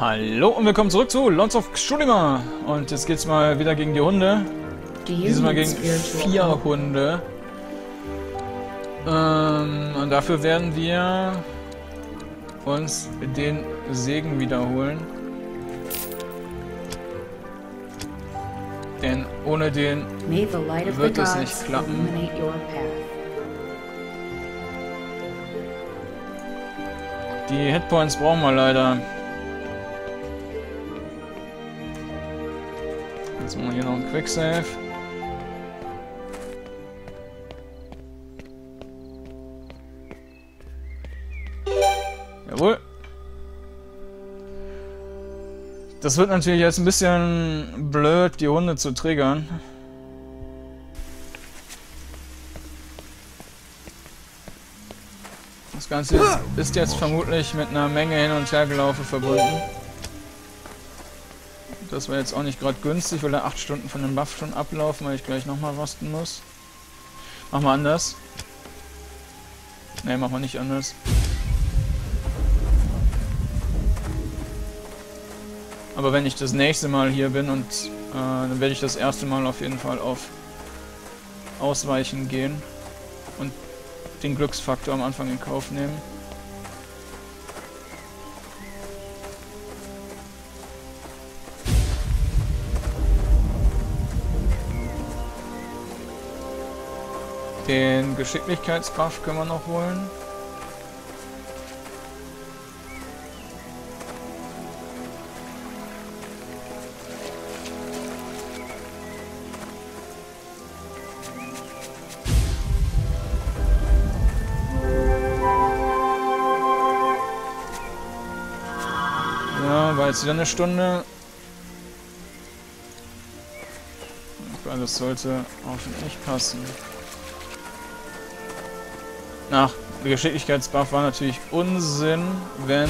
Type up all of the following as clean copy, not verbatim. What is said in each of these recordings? Hallo und willkommen zurück zu Lords of Xulima. Und jetzt geht's mal wieder gegen die Hunde. Diesmal gegen 4 Hunde. Und dafür werden wir uns den Segen wiederholen. Denn ohne den wird es nicht klappen. Die Hitpoints brauchen wir leider. Jetzt machen wir hier noch einen Quicksave. Jawohl. Das wird natürlich jetzt ein bisschen blöd, die Hunde zu triggern. Das Ganze ist jetzt vermutlich mit einer Menge Hin- und Hergelaufe verbunden. Das war jetzt auch nicht gerade günstig, weil da 8 Stunden von dem Buff schon ablaufen, weil ich gleich nochmal rosten muss. Mach mal anders. Ne, mach mal nicht anders. Aber wenn ich das nächste Mal hier bin und dann werde ich das erste Mal auf jeden Fall auf Ausweichen gehen und den Glücksfaktor am Anfang in Kauf nehmen. Den Geschicklichkeitsbuff können wir noch holen. Ja, war jetzt wieder eine Stunde. Das sollte hoffentlich passen. Ach, der Geschicklichkeitsbuff war natürlich Unsinn, wenn...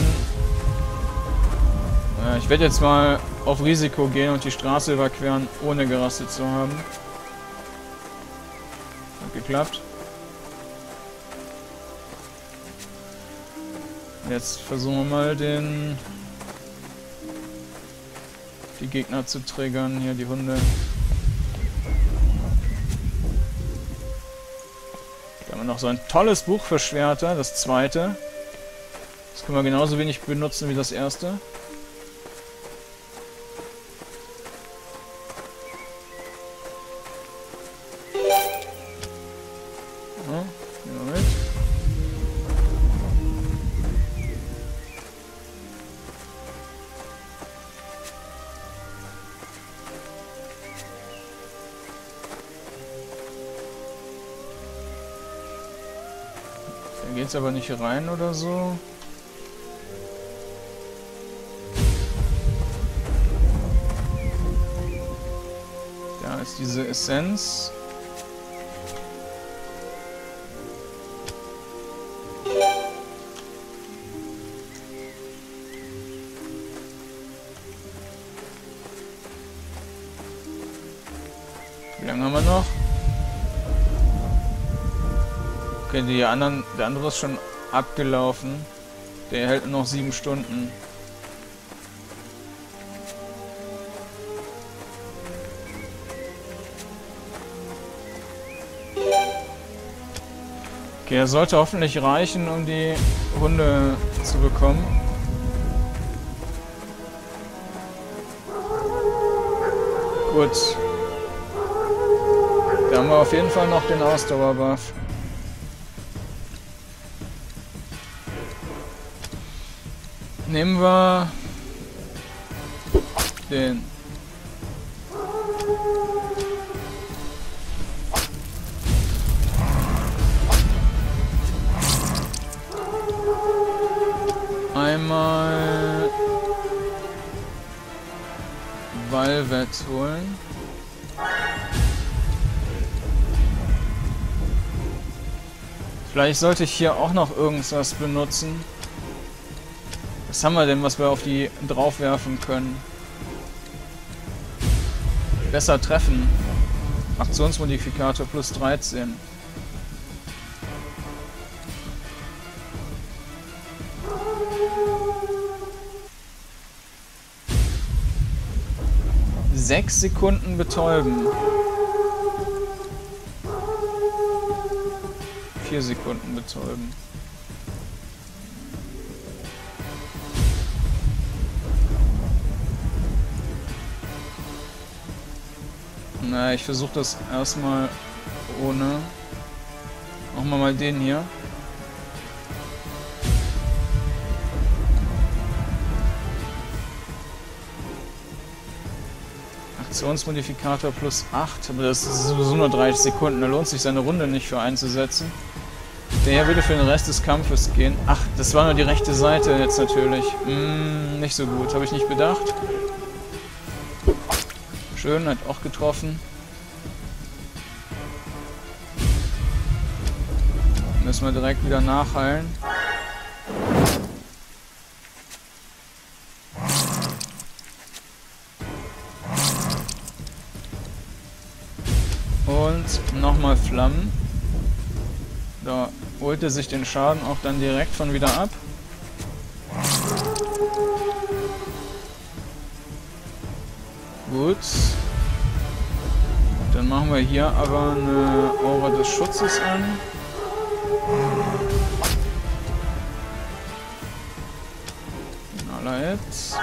ich werde jetzt mal auf Risiko gehen und die Straße überqueren, ohne gerastet zu haben. Hat geklappt. Jetzt versuchen wir mal die Gegner zu triggern, hier die Hunde. Noch so ein tolles Buch für Schwerter, das zweite. Das können wir genauso wenig benutzen wie das erste. So, nehmen wir mit. Da geht's aber nicht rein oder so. Da ist diese Essenz. Wie lange haben wir noch? Okay, der andere ist schon abgelaufen. Der hält noch 7 Stunden. Okay, er sollte hoffentlich reichen, um die Hunde zu bekommen. Gut. Da haben wir auf jeden Fall noch den Ausdauerbuff. Nehmen wir den. Einmal Valvet holen. Vielleicht sollte ich hier auch noch irgendwas benutzen. Was haben wir denn, was wir auf die draufwerfen können? Besser treffen. Aktionsmodifikator plus 13. 6 Sekunden betäuben. 4 Sekunden betäuben. Na, ich versuche das erstmal ohne. Machen wir mal den hier. Aktionsmodifikator plus 8, aber das ist sowieso nur 30 Sekunden, da lohnt sich seine Runde nicht für einzusetzen. Der hier würde für den Rest des Kampfes gehen. Ach, das war nur die rechte Seite jetzt natürlich. Nicht so gut, habe ich nicht bedacht. Schön, hat auch getroffen. Müssen wir direkt wieder nachheilen. Und nochmal Flammen. Da holt er sich den Schaden auch dann direkt von wieder ab. Gut. Dann machen wir hier aber eine Aura des Schutzes an. Allernetz.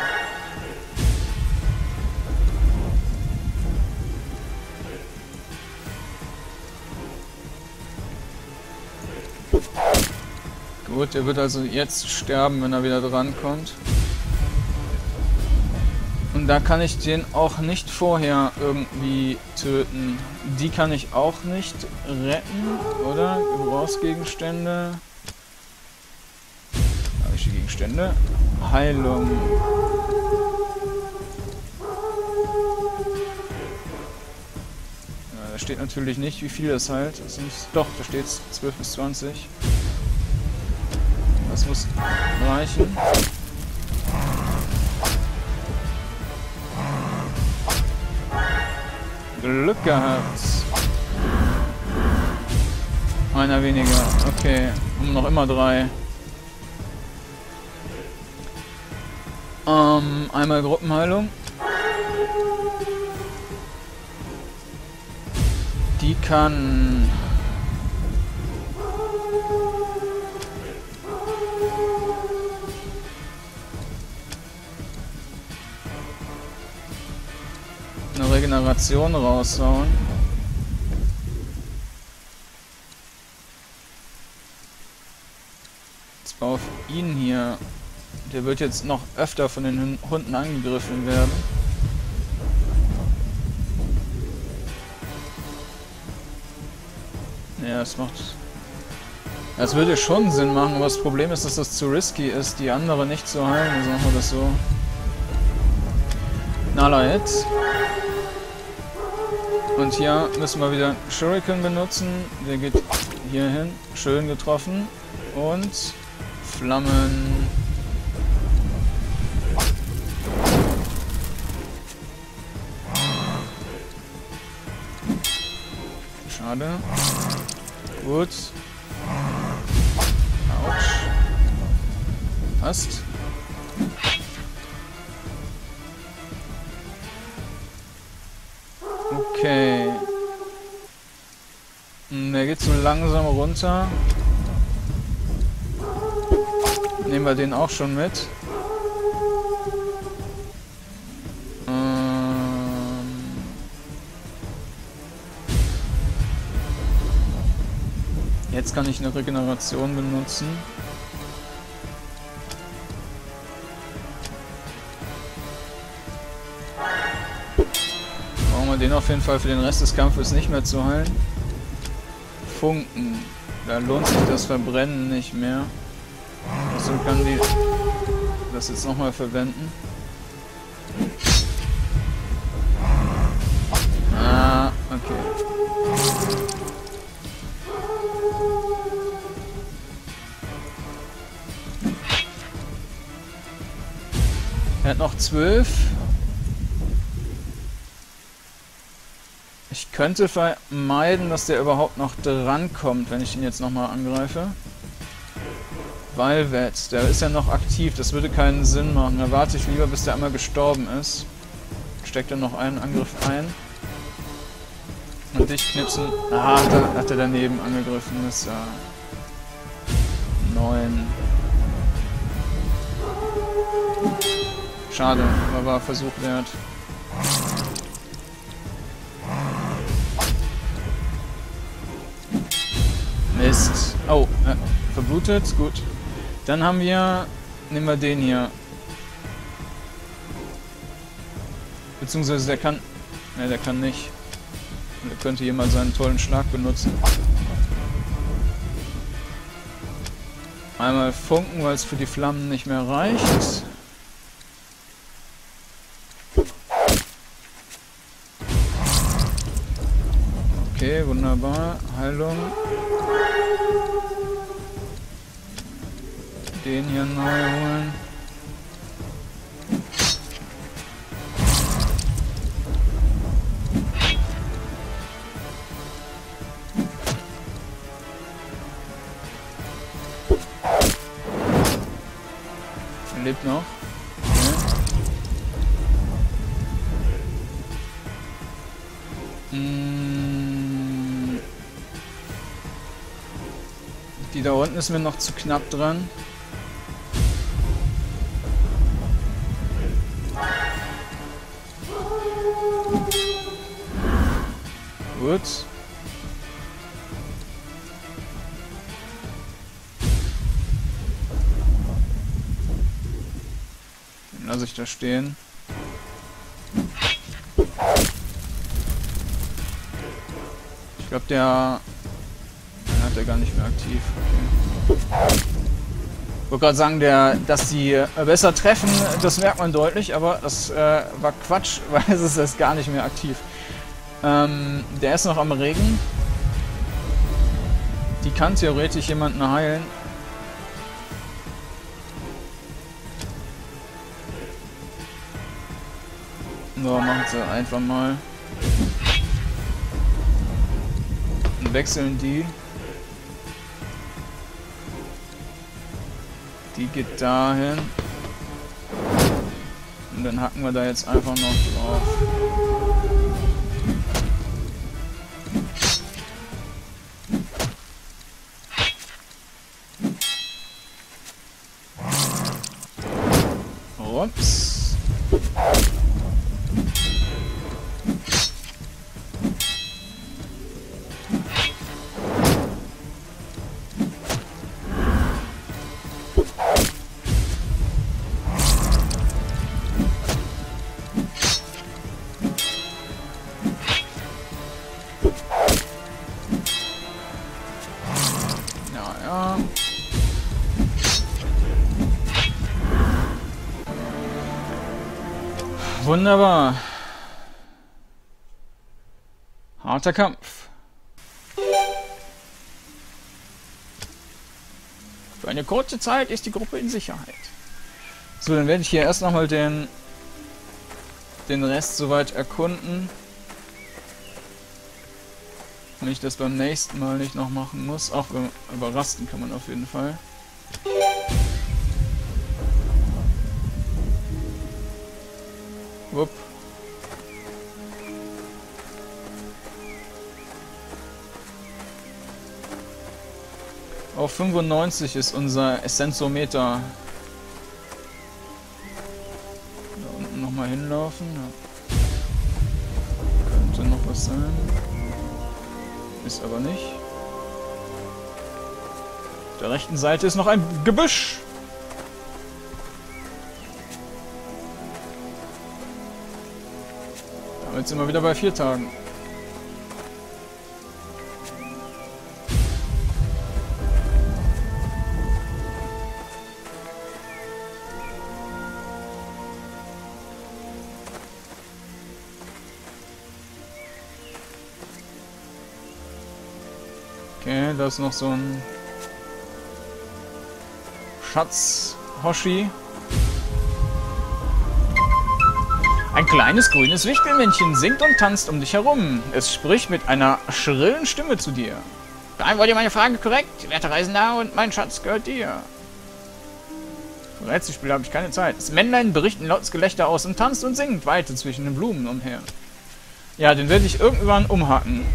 Gut, er wird also jetzt sterben, wenn er wieder drankommt. Und da kann ich den auch nicht vorher irgendwie töten. Die kann ich auch nicht retten, oder? Gebrauchsgegenstände. Da habe ich die Gegenstände. Heilung. Ja, da steht natürlich nicht, wie viel das heilt. Das ist, doch, da steht es 12 bis 20. Das muss reichen. Glück gehabt. Einer weniger. Okay. Und noch immer 3. Einmal Gruppenheilung. Die kann... Regeneration raushauen. Jetzt war auf ihn hier. Der wird jetzt noch öfter von den Hunden angegriffen werden. Ja, das macht... Das würde schon Sinn machen, aber das Problem ist, dass das zu risky ist, die andere nicht zu heilen. Also machen wir das so. Nala jetzt. Und hier müssen wir wieder Shuriken benutzen. Der geht hier hin. Schön getroffen. Und Flammen. Schade. Gut. Autsch. Passt. Okay. Der geht so langsam runter. Nehmen wir den auch schon mit. Jetzt kann ich eine Regeneration benutzen. Den auf jeden Fall für den Rest des Kampfes nicht mehr zu heilen. Funken. Da lohnt sich das Verbrennen nicht mehr. Also kann die das jetzt nochmal verwenden. Ah, okay. Er hat noch 12. Ich könnte vermeiden, dass der überhaupt noch drankommt, wenn ich ihn jetzt nochmal angreife. Walvet, der ist ja noch aktiv, das würde keinen Sinn machen. Da warte ich lieber, bis der einmal gestorben ist. Steckt er noch einen Angriff ein. Und dich knipsen. Ah, hat er daneben angegriffen. Das ist ja 9. Schade, aber war Versuch wert. Mist. Oh, verblutet. Gut. Dann haben wir... Nehmen wir den hier. Beziehungsweise der kann... Ne, der kann nicht. Der könnte hier mal seinen tollen Schlag benutzen. Einmal funken, weil es für die Flammen nicht mehr reicht. Okay, wunderbar. Heilung. Den hier neu holen. Er lebt noch. Okay. Die da unten ist mir noch zu knapp dran. Gut. Den lasse ich da stehen. Ich glaube, den hat er gar nicht mehr aktiv. Okay. Ich wollte gerade sagen, dass die besser treffen, das merkt man deutlich, aber das war Quatsch, weil es ist jetzt gar nicht mehr aktiv. Der ist noch am Regen. Die kann theoretisch jemanden heilen. So, machen sie einfach mal. Und wechseln die. Die geht dahin. Und dann hacken wir da jetzt einfach noch drauf. Ups. Ja. Wunderbar. Harter Kampf. Für eine kurze Zeit ist die Gruppe in Sicherheit. So, dann werde ich hier erst nochmal den Rest soweit erkunden. Wenn ich das beim nächsten Mal nicht noch machen muss. Auch überrasten kann man auf jeden Fall. Wupp. Auf 95 ist unser Essenzometer. Da unten nochmal hinlaufen. Ja. Könnte noch was sein. Ist aber nicht. Auf der rechten Seite ist noch ein Gebüsch. Jetzt sind wir wieder bei 4 Tagen. Okay, da ist noch so ein Schatz Hoshi. Ein kleines grünes Wichtelmännchen singt und tanzt um dich herum. Es spricht mit einer schrillen Stimme zu dir. Beantworte meine Frage korrekt, werter Reisender, und mein Schatz gehört dir. Für Rätselspiel habe ich keine Zeit. Das Männlein bricht ein lautes Gelächter aus und tanzt und singt weiter zwischen den Blumen umher. Ja, den werde ich irgendwann umhacken.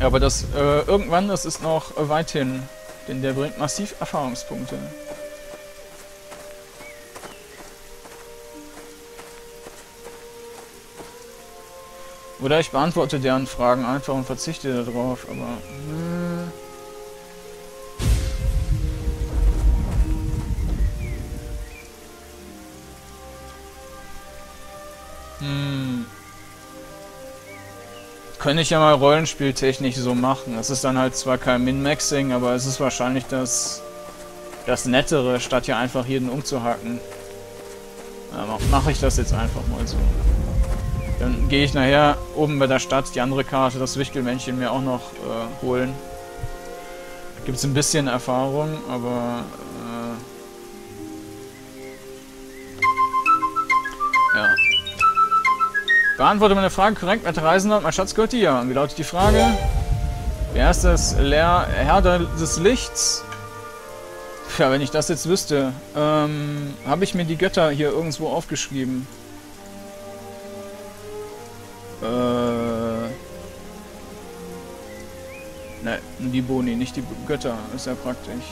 Ja, aber das irgendwann, das ist noch weit hin. Denn der bringt massiv Erfahrungspunkte. Oder ich beantworte deren Fragen einfach und verzichte darauf, aber... Könnte ich ja mal rollenspieltechnisch so machen. Das ist dann halt zwar kein Min-Maxing, aber es ist wahrscheinlich das Nettere, statt hier einfach jeden umzuhacken. Mache ich das jetzt einfach mal so. Dann gehe ich nachher oben bei der Stadt die andere Karte, das Wichtelmännchen, mir auch noch holen. Gibt es ein bisschen Erfahrung, aber... ja. Beantworte meine Frage korrekt, werte Reisender, mein Schatz gehört dir. Und wie lautet die Frage? Wer ist das Herr des Lichts? Tja, wenn ich das jetzt wüsste. Habe ich mir die Götter hier irgendwo aufgeschrieben? Ne, die Boni, nicht die Götter, ist ja praktisch.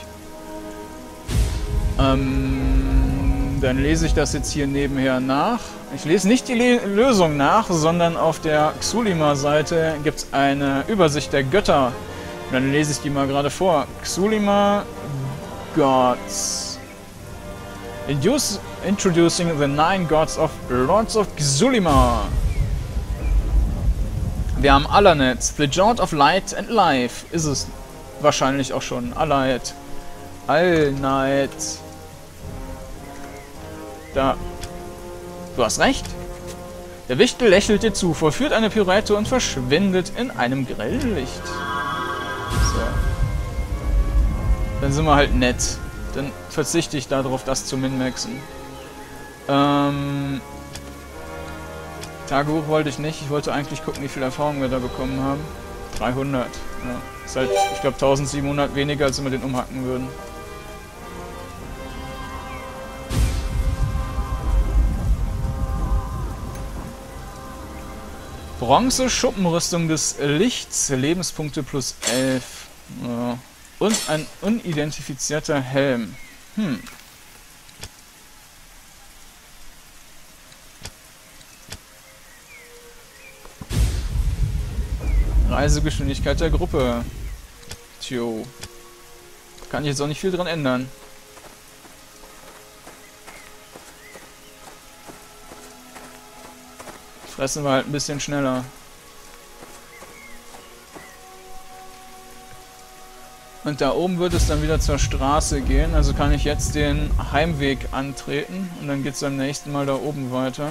Dann lese ich das jetzt hier nebenher nach. Ich lese nicht die Lösung nach, sondern auf der Xulima-Seite gibt es eine Übersicht der Götter. Und dann lese ich die mal gerade vor. Xulima Gods. Introducing the 9 Gods of Lords of Xulima. Wir haben Allernetz, The Jaunt of Light and Life, ist es wahrscheinlich auch schon. Allernetz. Da. Du hast recht. Der Wichtel lächelt dir zu, vollführt eine Pirouette und verschwindet in einem grellen Licht. So. Dann sind wir halt nett. Dann verzichte ich darauf, das zu minmaxen. Tagebuch wollte ich nicht. Ich wollte eigentlich gucken, wie viel Erfahrung wir da bekommen haben. 300. Ja. Ist halt, ich glaube, 1700 weniger, als wenn wir den umhacken würden. Bronze Schuppenrüstung des Lichts. Lebenspunkte plus 11. Ja. Und ein unidentifizierter Helm. Reisegeschwindigkeit der Gruppe. Tjo. Kann ich jetzt auch nicht viel dran ändern. Fressen wir halt ein bisschen schneller. Und da oben wird es dann wieder zur Straße gehen. Also kann ich jetzt den Heimweg antreten. Und dann geht es beim nächsten Mal da oben weiter.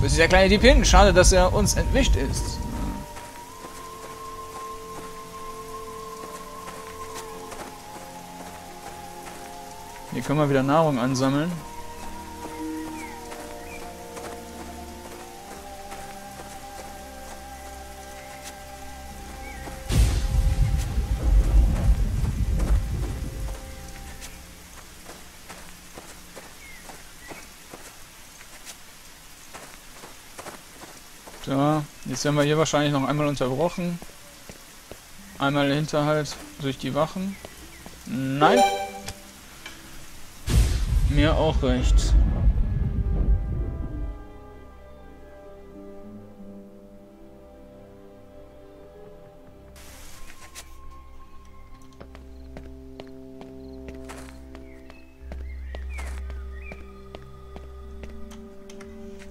Wo ist der kleine Dieb hin? Schade, dass er uns entwischt ist. Hier können wir wieder Nahrung ansammeln. Ja, jetzt werden wir hier wahrscheinlich noch einmal unterbrochen. Einmal Hinterhalt durch die Wachen. Nein. Mir auch recht.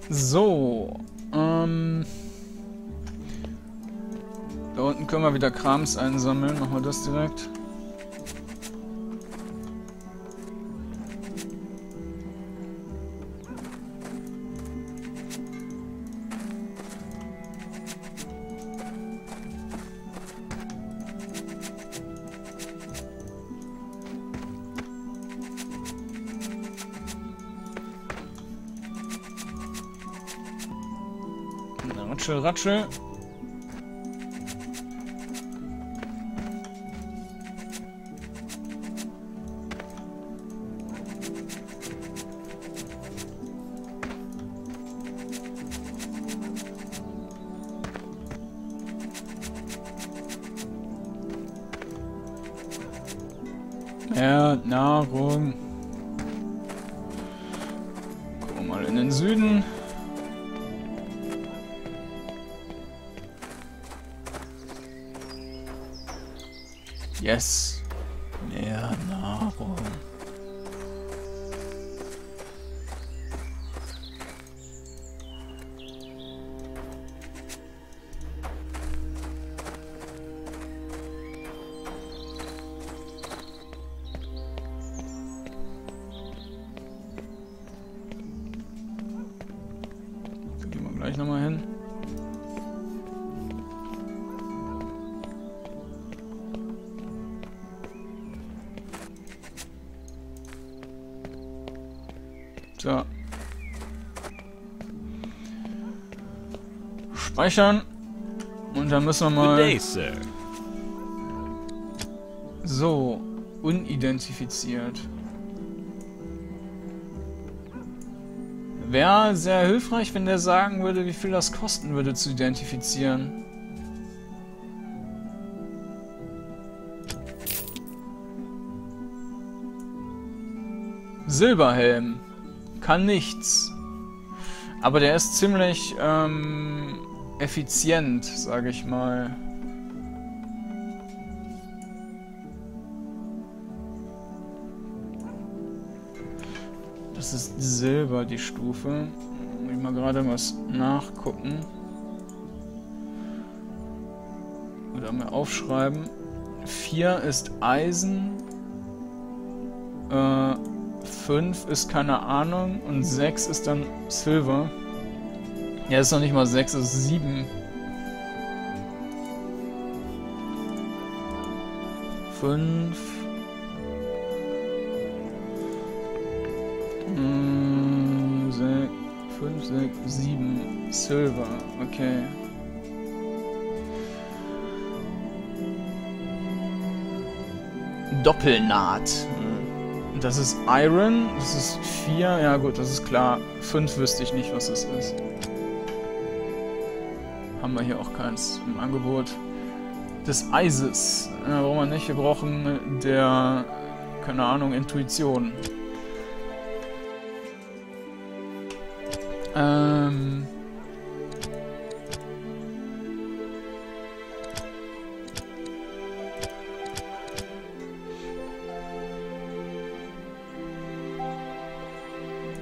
So. Da unten können wir wieder Krams einsammeln. Machen wir das direkt. Ratschel, ratschel. Nahrung. Gucken wir mal in den Süden. Yes. Mehr Nahrung. Gehen wir gleich nochmal hin. So. Speichern. Und dann müssen wir mal... So. Unidentifiziert. Wäre sehr hilfreich, wenn der sagen würde, wie viel das kosten würde, zu identifizieren. Silberhelm. Kann nichts. Aber der ist ziemlich effizient, sage ich mal. Das ist Silber, die Stufe. Muss ich mal gerade was nachgucken. Oder mal aufschreiben. 4 ist Eisen. 5 ist keine Ahnung und 6 ist dann Silver. Ja, ist noch nicht mal 6, es ist 7. 5. Hm, 5, 6, 7. Silver, okay. Doppelnaht. Das ist Iron, das ist 4, ja gut, das ist klar. 5 wüsste ich nicht, was das ist. Haben wir hier auch keins im Angebot. Des Eises, ja, brauchen wir nicht, wir brauchen der, keine Ahnung, Intuition.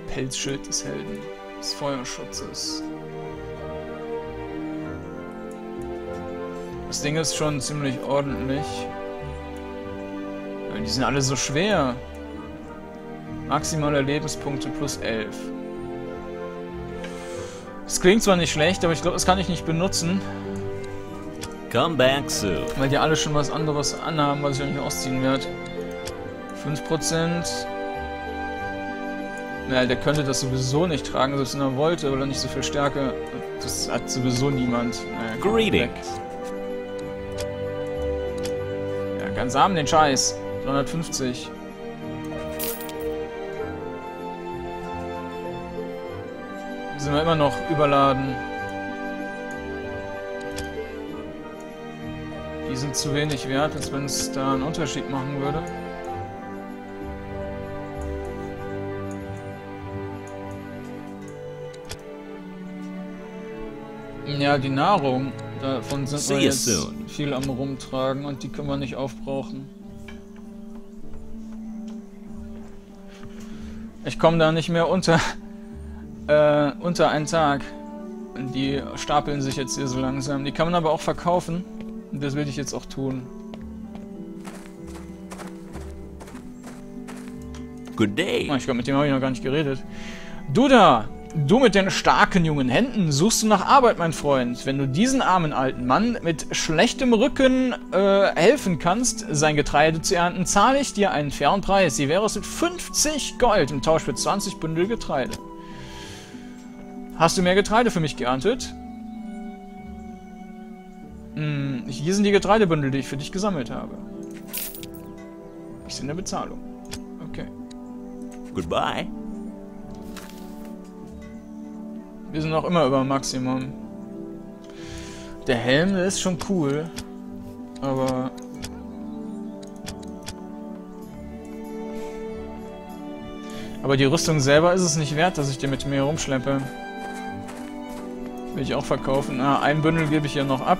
Pelzschild des Helden, des Feuerschutzes. Das Ding ist schon ziemlich ordentlich. Die sind alle so schwer. Maximale Lebenspunkte plus 11. Das klingt zwar nicht schlecht, aber ich glaube, das kann ich nicht benutzen. Come back soon. Weil die alle schon was anderes anhaben, was ich auch nicht ausziehen werde. 5%. Ja, der könnte das sowieso nicht tragen, selbst wenn er wollte, oder nicht so viel Stärke. Das hat sowieso niemand. Naja, Greetings. Ja, ganz arm den Scheiß. 350. Sind wir immer noch überladen. Die sind zu wenig wert, als wenn es da einen Unterschied machen würde. Ja, die Nahrung, davon sind wir jetzt viel am Rumtragen und die können wir nicht aufbrauchen. Ich komme da nicht mehr unter einen Tag. Die stapeln sich jetzt hier so langsam. Die kann man aber auch verkaufen. Und das werde ich jetzt auch tun. Good day. Ich glaube, mit dem habe ich noch gar nicht geredet. Du da! Du mit den starken jungen Händen suchst du nach Arbeit, mein Freund. Wenn du diesen armen alten Mann mit schlechtem Rücken helfen kannst, sein Getreide zu ernten, zahle ich dir einen fairen Preis. Wie wäre es mit 50 Gold im Tausch für 20 Bündel Getreide? Hast du mehr Getreide für mich geerntet? Hm, hier sind die Getreidebündel, die ich für dich gesammelt habe. Ich bin in der Bezahlung. Okay. Goodbye. Wir sind noch immer über Maximum. Der Helm, der ist schon cool, aber die Rüstung selber ist es nicht wert, dass ich die mit mir rumschleppe. Will ich auch verkaufen. Ah, ein Bündel gebe ich ja noch ab.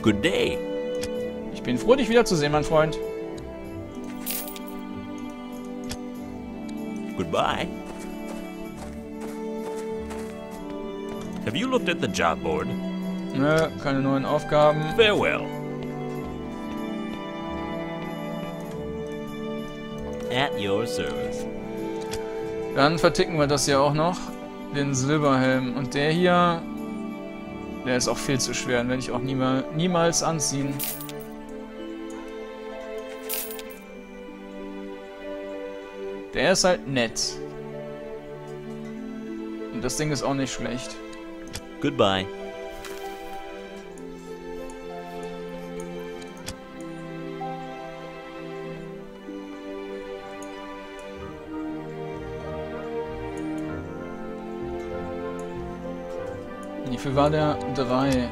Good day. Ich bin froh, dich wiederzusehen, mein Freund. Goodbye. Have you looked at the job board? Nö, keine neuen Aufgaben. Farewell. At your service. Dann verticken wir das hier auch noch. Den Silberhelm. Und der hier, der ist auch viel zu schwer. Den werde ich auch niemals anziehen. Der ist halt nett. Und das Ding ist auch nicht schlecht. Goodbye. Wie viel war der? 3.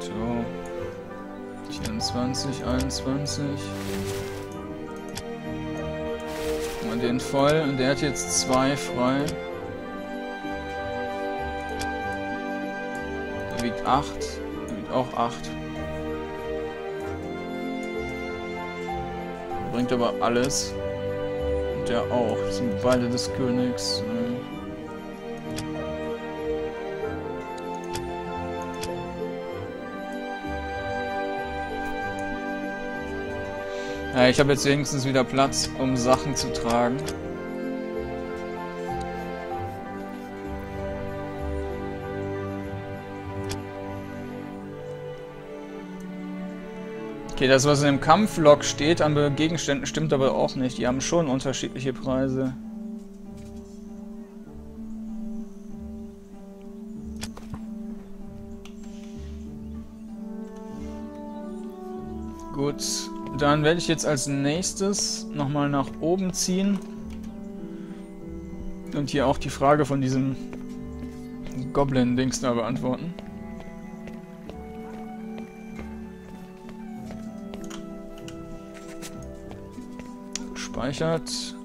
So. 24, 21. Den voll und der hat jetzt 2 frei. Der wiegt 8. Der wiegt auch 8. Der bringt aber alles. Und der auch. Das sind beide des Königs. Ja, ich habe jetzt wenigstens wieder Platz, um Sachen zu tragen. Okay, das, was in dem Kampflog steht an Gegenständen, stimmt aber auch nicht. Die haben schon unterschiedliche Preise. Gut. Dann werde ich jetzt als nächstes nochmal nach oben ziehen. Und hier auch die Frage von diesem Goblin-Dings da beantworten. Speichert.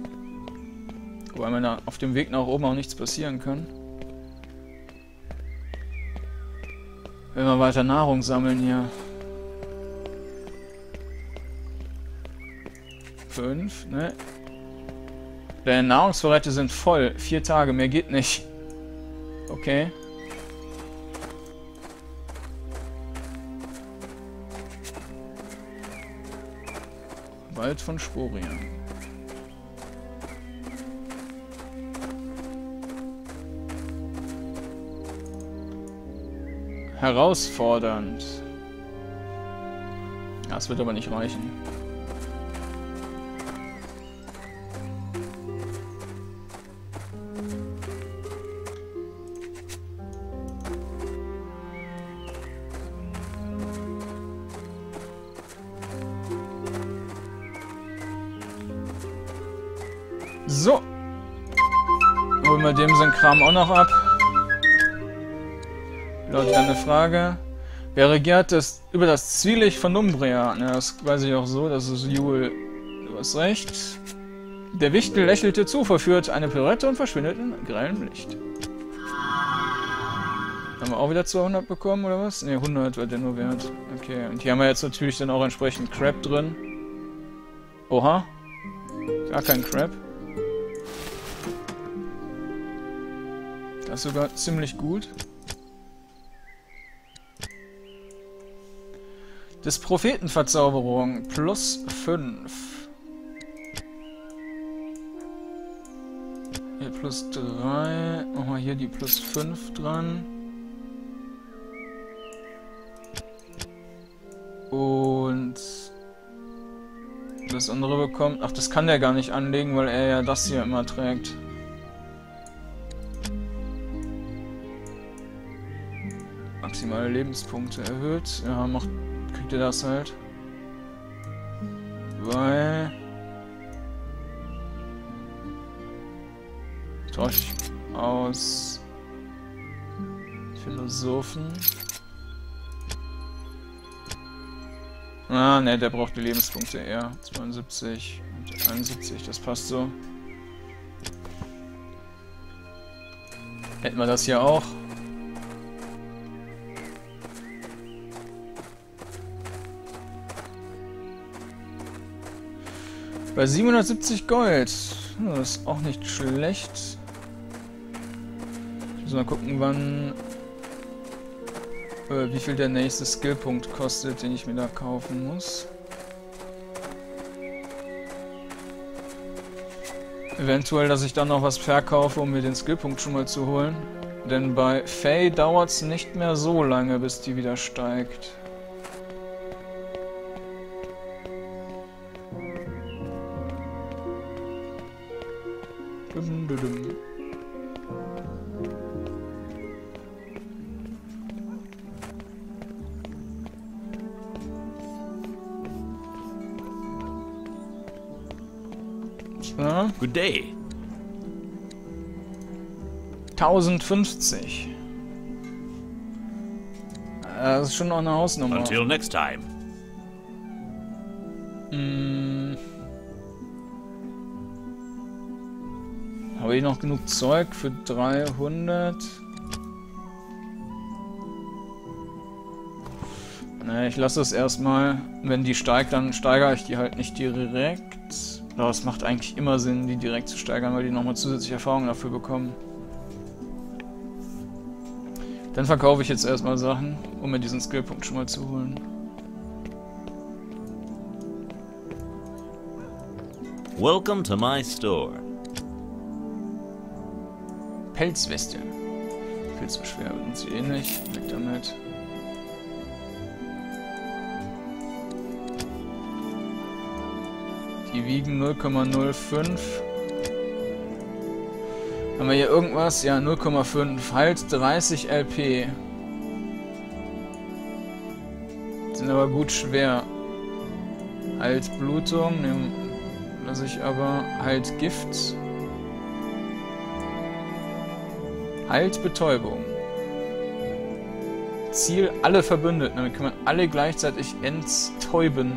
Wobei man da auf dem Weg nach oben auch nichts passieren kann. Wenn wir weiter Nahrung sammeln hier. 5, ne? Deine Nahrungsvorräte sind voll. 4 Tage, mehr geht nicht. Okay. Wald von Sporia. Herausfordernd. Das wird aber nicht reichen. So. Holen wir dem seinen Kram auch noch ab. Lautet eine Frage. Wer regiert das über das Zwielicht von Numbria? Na, das weiß ich auch so, das ist Jul. Du hast recht. Der Wichtel lächelte zu, verführt eine Pirouette und verschwindet in grellem Licht. Haben wir auch wieder 200 bekommen, oder was? Ne, 100 war der nur wert. Okay, und hier haben wir jetzt natürlich dann auch entsprechend Crap drin. Oha. Gar kein Crap. Das ist sogar ziemlich gut. Des Prophetenverzauberung plus 5. Hier plus 3. Machen wir hier die plus 5 dran. Und das andere bekommt... Ach, das kann der gar nicht anlegen, weil er ja das hier immer trägt. Maximale Lebenspunkte erhöht. Ja, macht... Kriegt ihr das halt? Weil... Tausch aus... Philosophen... Ah, ne, der braucht die Lebenspunkte eher. 72 und 71, das passt so. Hätten wir das hier auch. Bei 770 Gold. Das ist auch nicht schlecht. Ich muss mal gucken, wann... wie viel der nächste Skillpunkt kostet, den ich mir da kaufen muss. Eventuell, dass ich dann noch was verkaufe, um mir den Skillpunkt schon mal zu holen. Denn bei Faye dauert es nicht mehr so lange, bis die wieder steigt. Dum -dum -dum. Ja. Good day. 1050. Das ist schon noch eine Hausnummer. Until next time. Habe ich noch genug Zeug für 300? Ne, ich lasse es erstmal. Wenn die steigt, dann steigere ich die halt nicht direkt. Aber es macht eigentlich immer Sinn, die direkt zu steigern, weil die nochmal zusätzliche Erfahrung dafür bekommen. Dann verkaufe ich jetzt erstmal Sachen, um mir diesen Skillpunkt schon mal zu holen. Welcome to my store. Pelzweste. Pilzbeschwerden sind sie ähnlich. Weg damit. Die wiegen 0,05. Haben wir hier irgendwas? Ja, 0,5. Halt 30 LP. Sind aber gut schwer. Halt Blutung. Nehmen lasse ich aber. Halt Gift. Halt Betäubung. Ziel alle Verbündeten. Damit kann man alle gleichzeitig enttäuben.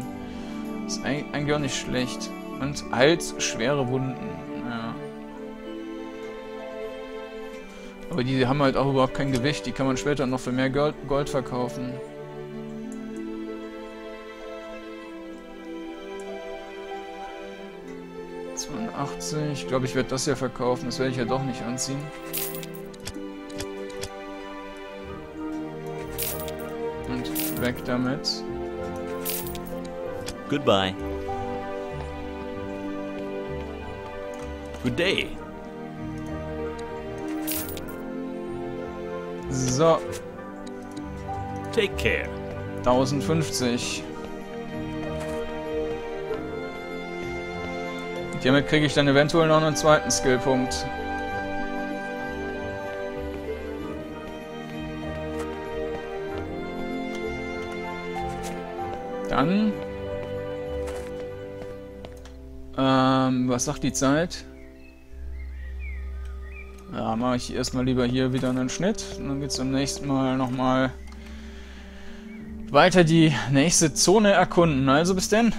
Ist eigentlich auch nicht schlecht. Und halt schwere Wunden. Ja. Aber die haben halt auch überhaupt kein Gewicht. Die kann man später noch für mehr Gold verkaufen. ...82. Ich glaube, ich werde das hier verkaufen. Das werde ich ja doch nicht anziehen. Und weg damit. Goodbye. Good day. So. Take care. 1050. Und hiermit kriege ich dann eventuell noch einen zweiten Skillpunkt. Dann... was sagt die Zeit? Ja, mache ich erstmal lieber hier wieder einen Schnitt. Und dann geht es beim nächsten Mal nochmal weiter die nächste Zone erkunden. Also bis denn.